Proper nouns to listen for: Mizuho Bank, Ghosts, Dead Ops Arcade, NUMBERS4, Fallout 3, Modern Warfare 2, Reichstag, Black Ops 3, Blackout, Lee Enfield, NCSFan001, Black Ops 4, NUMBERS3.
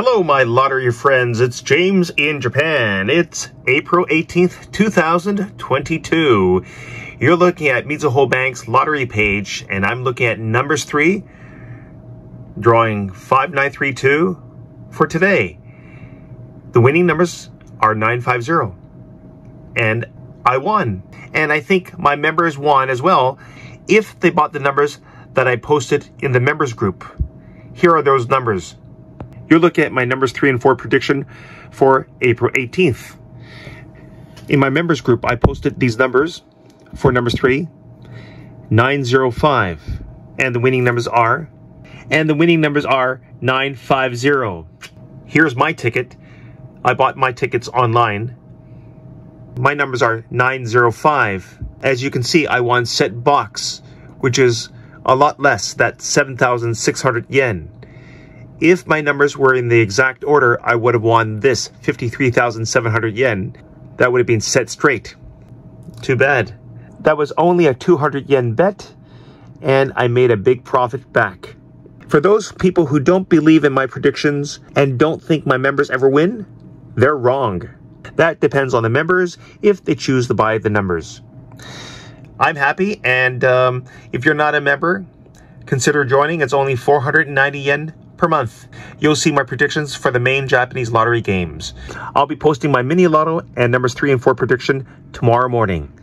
Hello, my lottery friends. It's James in Japan. It's April 18th, 2022. You're looking at Mizuho Bank's lottery page, and I'm looking at Numbers 3, drawing 5932 for today. The winning numbers are 950, and I won. And I think my members won as well if they bought the numbers that I posted in the members group. Here are those numbers. You're looking at my numbers 3 and 4 prediction for April 18th. In my members group, I posted these numbers for numbers 3, 905, and the winning numbers are 950. Here's my ticket. I bought my tickets online. My numbers are 905. As you can see, I won set box, which is a lot less, that's 7,600 yen. If my numbers were in the exact order, I would have won this 53,700 yen. That would have been set straight. Too bad. That was only a 200 yen bet, and I made a big profit back. For those people who don't believe in my predictions and don't think my members ever win, they're wrong. That depends on the members if they choose to buy the numbers. I'm happy, and if you're not a member, consider joining. It's only 490 yen per month. You'll see my predictions for the main Japanese lottery games. I'll be posting my mini lotto and numbers 3 and 4 prediction tomorrow morning.